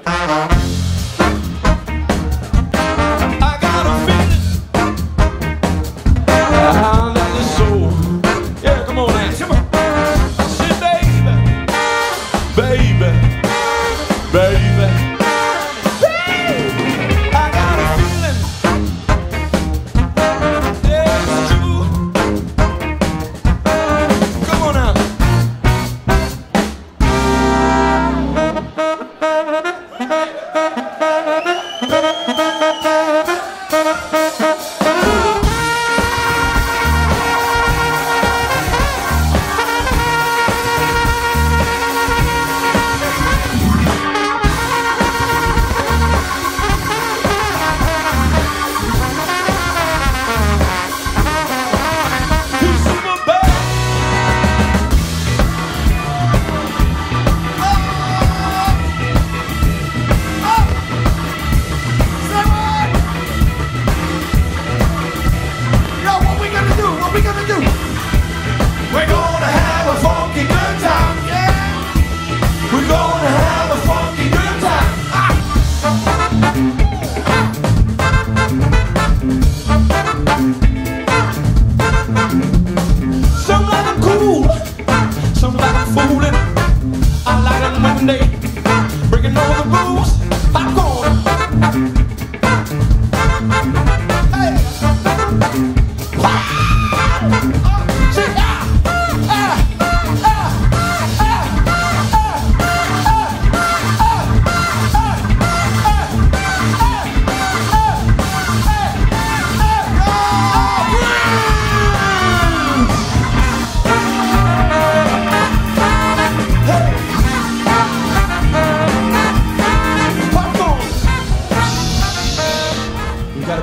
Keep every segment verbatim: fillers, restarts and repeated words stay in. I got a feeling I love your soul. Yeah, come on now. Come on. I said, baby, baby, baby, baby. I got a feeling yeah, it's true. Come on now.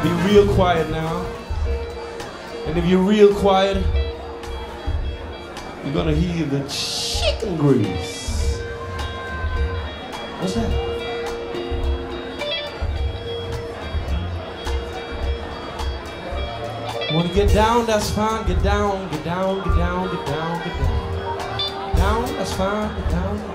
Be real quiet now, and if you're real quiet, you're gonna hear the chicken grease. What's that? You wanna get down? That's fine. Get down, get down, get down, get down, get down. Down, that's fine. Get down, get down.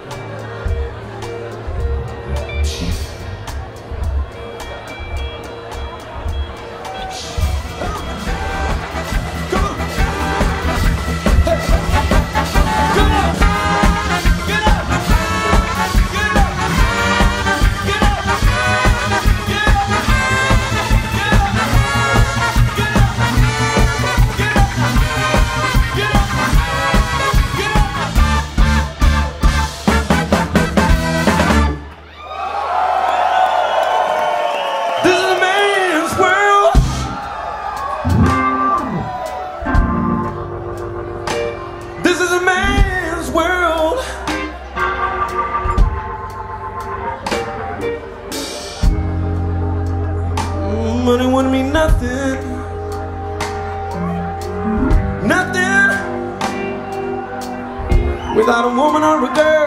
Money wouldn't mean nothing, nothing without a woman or a girl.